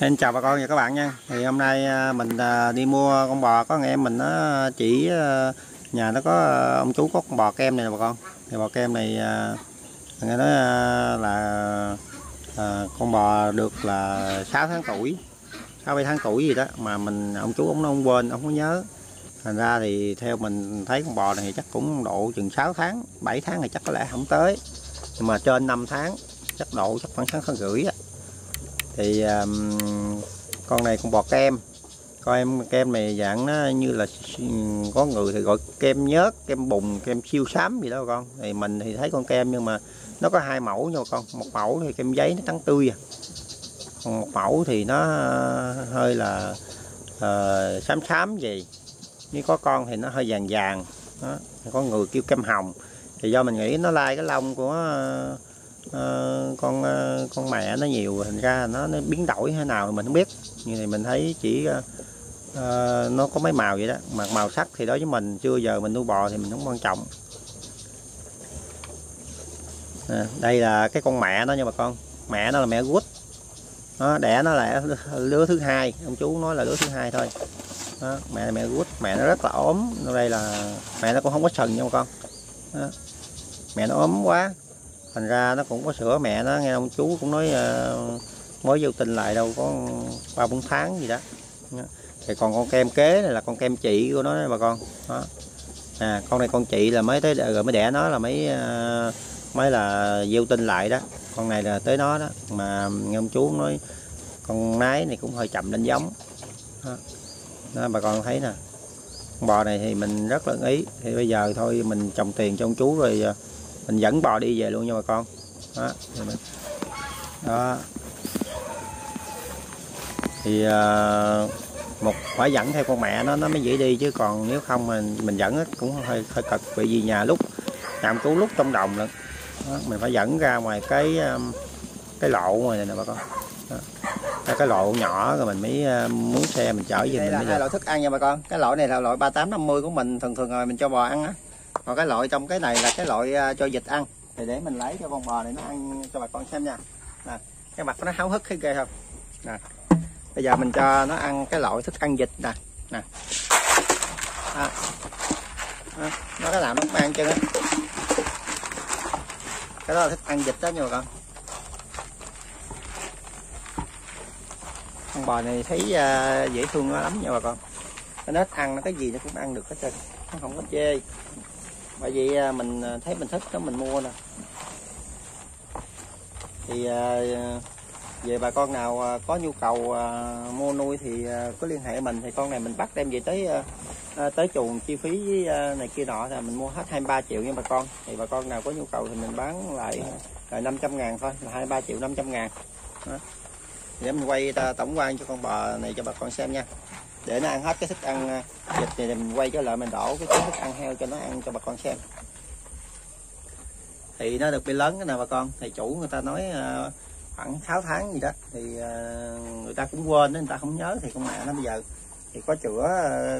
Em chào bà con và các bạn nha. Thì hôm nay mình đi mua con bò, có nghe mình nó chỉ nhà nó có ông chú có con bò kem này nè bà con. Thì bò kem này nghe nói là con bò được là 6 tháng tuổi, 6-7 tháng tuổi gì đó mà mình ông chú ông quên, ông không nhớ. Thành ra thì theo mình thấy con bò này thì chắc cũng độ chừng 6 tháng, 7 tháng thì chắc có lẽ không tới. Nhưng mà trên 5 tháng chắc độ chắc khoảng 6 tháng rưỡi á. Thì con này con bò kem, con em kem này dạng nó như là có người thì gọi kem nhớt, kem bùn, kem siêu xám gì đó con. Thì mình thì thấy con kem nhưng mà nó có 2 mẫu nha con, một mẫu thì kem giấy nó trắng tươi à, còn một mẫu thì nó hơi là xám xám gì, nếu có con thì nó hơi vàng vàng đó. Có người kêu kem hồng thì do mình nghĩ nó lai cái lông của con mẹ nó nhiều, thành ra nó biến đổi thế nào mình không biết. Như này mình thấy chỉ nó có mấy màu vậy đó, mà màu sắc thì đối với mình chưa giờ mình nuôi bò thì mình không quan trọng. Đây là cái con mẹ nó nha bà con, mẹ nó là mẹ quýt, nó đẻ nó là lứa thứ 2, ông chú nói là lứa thứ 2 thôi đó. Mẹ là mẹ quýt, mẹ nó rất là ốm, đây là mẹ nó cũng không có sừng nha bà con đó. Mẹ nó ốm quá thành ra nó cũng có sữa mẹ nó, nghe ông chú cũng nói mới vô tình lại đâu có 3-4 tháng gì đó. Thì còn con kem kế này là con kem chị của nó đấy bà con đó. Con này con chị là mới tới rồi mới đẻ nó là mới là vô tinh lại đó, con này là tới nó đó. Mà nghe ông chú nói con nái này cũng hơi chậm lên giống đó. Đó, bà con thấy nè, con bò này thì mình rất là ý. Thì bây giờ thôi mình trồng tiền cho ông chú rồi mình dẫn bò đi về luôn nha bà con đó. Đó. Thì một phải dẫn theo con mẹ nó mới dễ đi, chứ còn nếu không mình dẫn cũng hơi cực, bởi vì nhà lúc làm cứu lúc trong đồng lận, mình phải dẫn ra ngoài cái lộ ngoài này nè bà con đó. Cái lộ nhỏ rồi mình mới muốn xe mình chở về. Đây là 2 loại thức ăn nha bà con, cái loại này là loại 3850 của mình, thường thường rồi mình cho bò ăn á. Còn cái loại trong cái này là cái loại cho vịt ăn. Thì để mình lấy cho con bò này nó ăn cho bà con xem nha. Nè, cái mặt nó háo hức thấy ghê không nè. Bây giờ mình cho nó ăn cái loại thức ăn vịt nè. Nè đó. Đó. Nó cái nào nó cũng ăn chân á. Cái đó là thức ăn vịt đó nha bà con. Con bò này thấy dễ thương nó lắm nha bà con. Nó ăn cái gì nó cũng ăn được hết trơn, nó không có chê. Bởi vì mình thấy mình thích đó mình mua nè. Thì về bà con nào có nhu cầu mua nuôi thì cứ liên hệ mình. Thì con này mình bắt đem về tới chuồng, chi phí với này kia nọ là mình mua hết 23 triệu nha bà con. Thì bà con nào có nhu cầu thì mình bán lại 500.000 thôi, là 23 triệu 500.000. Để mình quay tổng quan cho con bò này cho bà con xem nha. Để nó ăn hết cái thức ăn vịt thì mình quay trở lại mình đổ cái thức ăn heo cho nó ăn cho bà con xem. Thì nó được bị lớn cái nào bà con, thì chủ người ta nói khoảng 6 tháng gì đó, thì người ta cũng quên, người ta không nhớ. Thì con mẹ nó bây giờ thì có chữa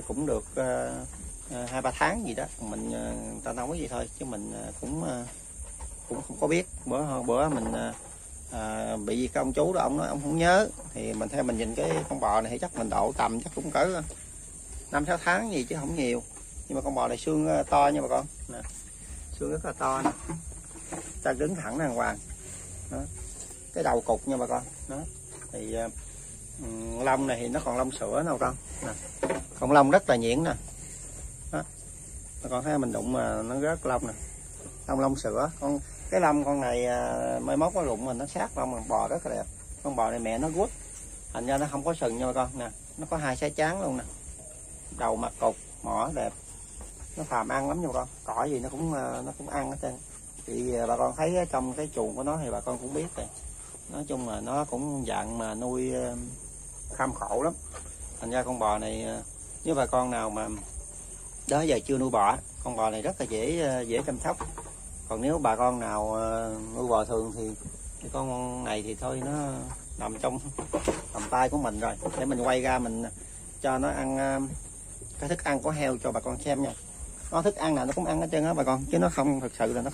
cũng được 2-3 tháng gì đó, mình người ta nói vậy thôi chứ mình cũng không có biết. Bữa mình bị gì cái ông chú đó ông nói ông không nhớ. Thì mình theo mình nhìn cái con bò này thì chắc mình độ tầm chắc cũng cỡ 5-6 tháng gì chứ không nhiều. Nhưng mà con bò này xương to nha bà con nè. Xương rất là to nè, ta đứng thẳng đàng hoàng đó. Cái đầu cục nha bà con đó. Thì lông này thì nó còn lông sữa nè bà con nè. Còn lông rất là nhuyễn nè đó. Bà con thấy mình đụng mà nó rớt lông nè, lông sữa. Con cái lông con này mai mốt nó rụng mình nó sát lông, bò rất là đẹp. Con bò này mẹ nó quýt, thành ra nó không có sừng nha bà con nè. Nó có 2 sái trắng luôn nè, đầu mặt cục mỏ đẹp, nó thèm ăn lắm nha bà con. Cỏ gì nó cũng ăn hết trơn. Thì bà con thấy trong cái chuồng của nó thì bà con cũng biết rồi, nói chung là nó cũng dạng mà nuôi kham khổ lắm. Thành ra con bò này nếu bà con nào mà đó giờ chưa nuôi bò, con bò này rất là dễ chăm sóc. Còn nếu bà con nào nuôi bò thường thì cái con này thì thôi nó nằm trong tầm tay của mình rồi. Để mình quay ra mình cho nó ăn cái thức ăn của heo cho bà con xem nha. Nó thức ăn nào nó cũng ăn hết trơn á bà con, chứ nó không, thực sự là nó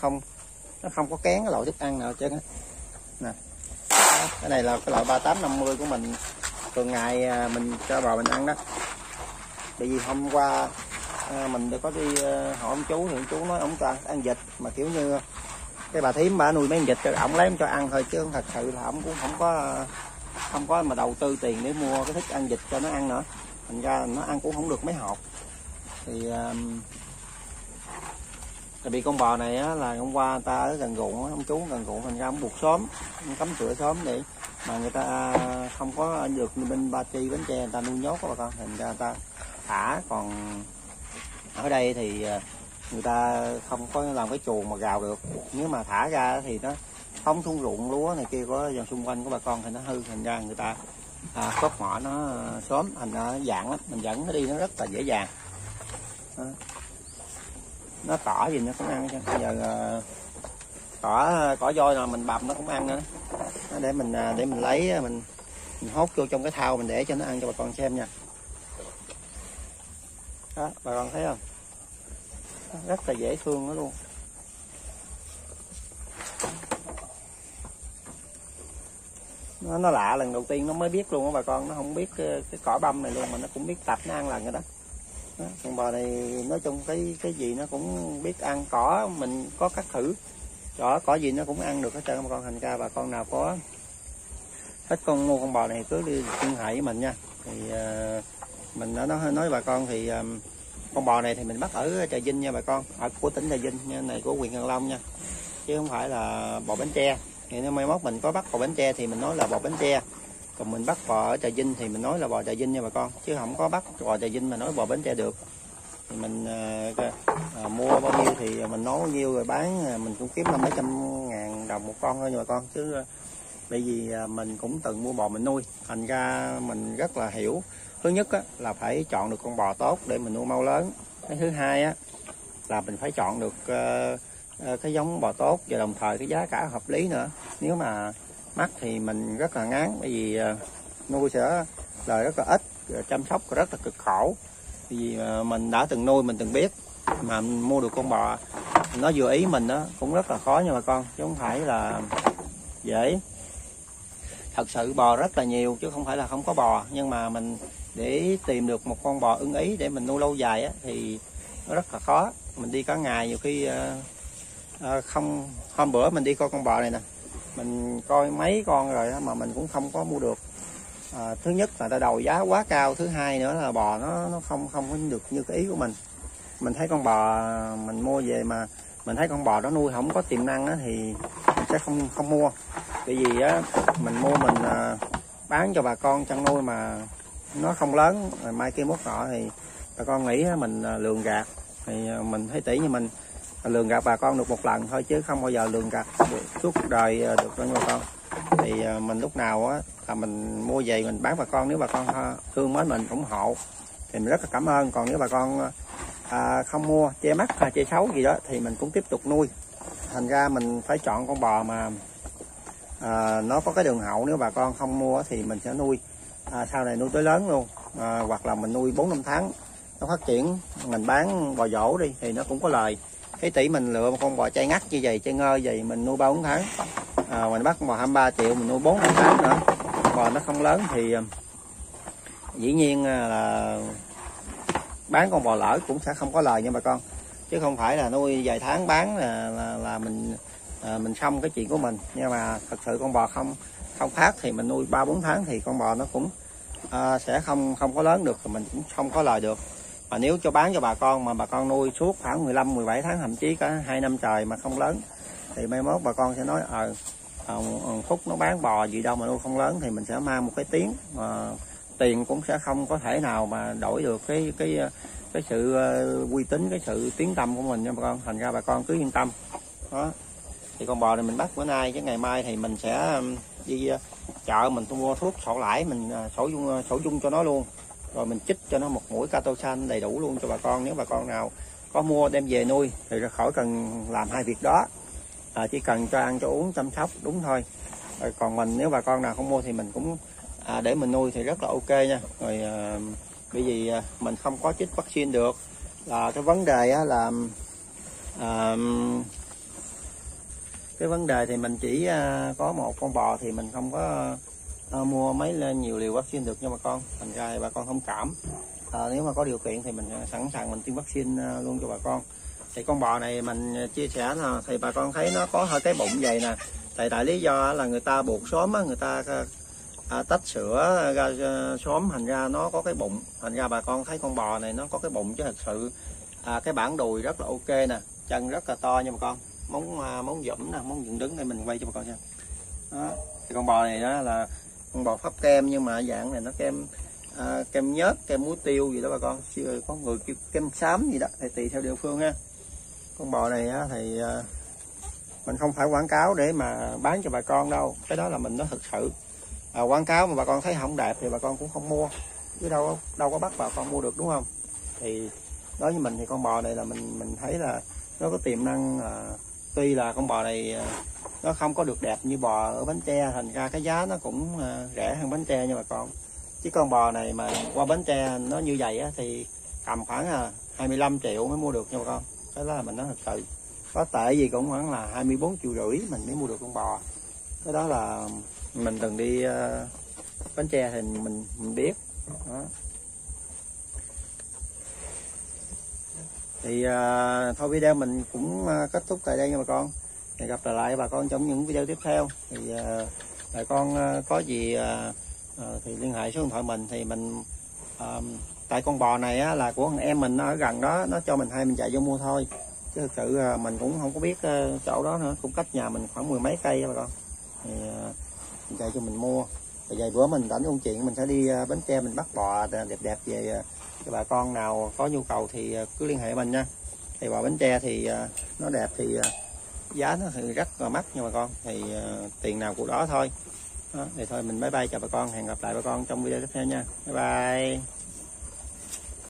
không có kén cái loại thức ăn nào hết trơn á nè. Cái này là cái loại 3850 của mình, thường ngày mình cho bò mình ăn đó. Bởi vì hôm qua mình có đi hỏi ông chú thì ông chú nói ông ta ăn vịt, mà kiểu như cái bà thím bà nuôi mấy con vịt cho ổng lấy cho ăn thôi, chứ thật sự là ổng cũng không có mà đầu tư tiền để mua cái thức ăn vịt cho nó ăn nữa, thành ra nó ăn cũng không được mấy hột. Thì tại vì con bò này á, là hôm qua người ta ở gần ruộng, ông chú gần ruộng thành ra ông buộc sớm, ông cấm sữa sớm để mà người ta không có được như bên Ba Tri, Bến Tre người ta nuôi nhốt các bà con, thành ra người ta thả. Còn ở đây thì người ta không có làm cái chuồng mà gào được, nếu mà thả ra thì nó phóng xuống ruộng lúa này kia có dòng xung quanh của bà con thì nó hư, thành ra người ta cốt mỏ nó sớm, thành ra nó dạng lắm, mình dẫn nó đi nó rất là dễ dàng. Đó. Nó cỏ gì nó cũng ăn, chứ bây giờ cỏ voi là mình bầm nó cũng ăn nữa. Đó, để mình lấy mình hốt vô trong cái thau mình để cho nó ăn cho bà con xem nha. Đó, bà con thấy không? Đó, rất là dễ thương nó luôn. Nó lạ, lần đầu tiên nó mới biết luôn á bà con, nó không biết cái cỏ băm này luôn mà nó cũng biết tập nó ăn lần rồi đó. Đó, con bò này nói chung cái gì nó cũng biết ăn, cỏ mình có cắt thử cỏ gì nó cũng ăn được hết trơn bà con, thành ra bà con nào có thích con mua con bò này cứ đi liên hệ với mình nha. Thì mình đã nói bà con thì con bò này thì mình bắt ở Trà Vinh nha bà con, ở của tỉnh Trà Vinh nha, này của huyện Cần Long nha, chứ không phải là bò Bến Tre. Thì nếu mai mốt mình có bắt bò Bến Tre thì mình nói là bò Bến Tre, còn mình bắt bò ở Trà Vinh thì mình nói là bò Trà Vinh nha bà con, chứ không có bắt bò Trà Vinh mà nói bò Bến Tre được. Thì mình mua bao nhiêu thì mình nói bao nhiêu rồi bán, mình cũng kiếm 500-600 ngàn đồng một con thôi nha bà con, chứ bởi vì mình cũng từng mua bò mình nuôi, thành ra mình rất là hiểu. Thứ nhất á, là phải chọn được con bò tốt để mình nuôi mau lớn. Cái thứ hai á, là mình phải chọn được cái giống bò tốt và đồng thời cái giá cả hợp lý nữa. Nếu mà mắc thì mình rất là ngán, bởi vì nuôi sẽ lời rất là ít, chăm sóc rất là cực khổ. Bởi vì mình đã từng nuôi, mình từng biết, mà mình mua được con bò nó vừa ý mình đó cũng rất là khó nha bà con, chứ không phải là dễ. Thật sự bò rất là nhiều chứ không phải là không có bò, nhưng mà mình để tìm được một con bò ưng ý để mình nuôi lâu dài á, thì nó rất là khó. Mình đi cả ngày nhiều khi không, hôm bữa mình đi coi con bò này nè, mình coi mấy con rồi đó, mà mình cũng không có mua được. Thứ nhất là ta đầu giá quá cao, thứ hai nữa là bò nó không có được như cái ý của mình. Mình thấy con bò mình mua về mà mình thấy con bò đó nuôi không có tiềm năng á, thì mình sẽ không mua. Bởi vì á, mình mua mình bán cho bà con chăn nuôi mà nó không lớn, rồi mai kia mốt nọ thì bà con nghĩ mình lường gạt, thì mình thấy tỷ như mình lường gạt bà con được một lần thôi, chứ không bao giờ lường gạt suốt đời được đâu bà con. Thì mình lúc nào á, là mình mua về mình bán bà con, nếu bà con thương mến mình ủng hộ thì mình rất là cảm ơn. Còn nếu bà con không mua, che mắt hay che xấu gì đó thì mình cũng tiếp tục nuôi. Thành ra mình phải chọn con bò mà nó có cái đường hậu, nếu bà con không mua thì mình sẽ nuôi sau này nuôi tới lớn luôn, hoặc là mình nuôi 4-5 tháng nó phát triển mình bán bò dỗ đi thì nó cũng có lời. Cái tỷ mình lựa một con bò chay ngắt như vậy, chay ngơ vậy mình nuôi 3-4 tháng, mình bắt bò 23 triệu mình nuôi 4-5 tháng nữa, bò nó không lớn thì dĩ nhiên là bán con bò lỡ cũng sẽ không có lời nha bà con, chứ không phải là nuôi vài tháng bán là mình xong cái chuyện của mình. Nhưng mà thật sự con bò không phát thì mình nuôi 3-4 tháng thì con bò nó cũng sẽ không có lớn được, thì mình cũng không có lời được. Mà nếu cho bán cho bà con mà bà con nuôi suốt khoảng 15-17 tháng, thậm chí cả 2 năm trời mà không lớn, thì mai mốt bà con sẽ nói Phúc nó bán bò gì đâu mà nuôi không lớn, thì mình sẽ mang một cái tiếng mà tiền cũng sẽ không có thể nào mà đổi được cái sự uy tín, cái sự tiếng tăm của mình nha bà con. Thành ra bà con cứ yên tâm đó. Thì con bò này mình bắt bữa nay, chứ ngày mai thì mình sẽ đi chợ mình mua thuốc sổ lãi, mình sổ dung cho nó luôn, rồi mình chích cho nó một mũi Catosan đầy đủ luôn cho bà con. Nếu bà con nào có mua đem về nuôi thì khỏi cần làm 2 việc đó, chỉ cần cho ăn cho uống chăm sóc đúng thôi. Rồi còn mình, nếu bà con nào không mua thì mình cũng để mình nuôi thì rất là ok nha. Rồi bởi vì mình không có chích vaccine được, là cái vấn đề á, là cái vấn đề thì mình chỉ có một con bò thì mình không có mua mấy lên nhiều liều vaccine được nha bà con, thành ra bà con thông cảm. Nếu mà có điều kiện thì mình sẵn sàng mình tiêm vaccine luôn cho bà con. Thì con bò này mình chia sẻ nè, thì bà con thấy nó có hơi cái bụng vậy nè, tại tại lý do là người ta buộc xóm, người ta tách sữa ra xóm, thành ra nó có cái bụng, thành ra bà con thấy con bò này nó có cái bụng, chứ thật sự cái bản đùi rất là ok nè, chân rất là to nha bà con, móng dẫm nè, móng dựng đứng đây mình quay cho bà con xem. Đó. Thì con bò này đó là con bò pháp kem, nhưng mà dạng này nó kem kem nhớt, kem muối tiêu gì đó bà con, có người kêu kem xám gì đó, thì tùy theo địa phương ha. Con bò này á, thì mình không phải quảng cáo để mà bán cho bà con đâu, cái đó là mình nói thật sự. Quảng cáo mà bà con thấy không đẹp thì bà con cũng không mua, chứ đâu có bắt bà con mua được, đúng không? Thì đối với mình thì con bò này là mình thấy là nó có tiềm năng. Tuy là con bò này nó không có được đẹp như bò ở Bến Tre, thành ra cái giá nó cũng rẻ hơn Bến Tre nha bà con. Chứ con bò này mà qua Bến Tre nó như vậy á, thì tầm khoảng 25 triệu mới mua được nha bà con. Cái đó là mình nói thật sự, có tệ gì cũng khoảng là 24,5 triệu mình mới mua được con bò. Cái đó là mình từng đi Bến Tre thì mình biết đó. Thì thôi video mình cũng kết thúc tại đây nha bà con. Thì gặp lại bà con trong những video tiếp theo. Thì bà con có gì thì liên hệ số điện thoại mình, thì mình tại con bò này á, là của thằng em mình ở gần đó, nó cho mình hai mình chạy vô mua thôi, chứ thực sự mình cũng không có biết chỗ đó nữa, cũng cách nhà mình khoảng mười mấy cây bà con, thì mình chạy cho mình mua. Thì vài bữa mình rảnh công chuyện mình sẽ đi Bến Tre mình bắt bò đẹp đẹp về cho bà con nào có nhu cầu thì cứ liên hệ mình nha. Thì bò Bến Tre thì nó đẹp thì giá nó thì rất là mắc nha bà con, thì tiền nào của đó thôi. Đó, thì thôi mình bye bye, chào bà con, hẹn gặp lại bà con trong video tiếp theo nha, bye bye.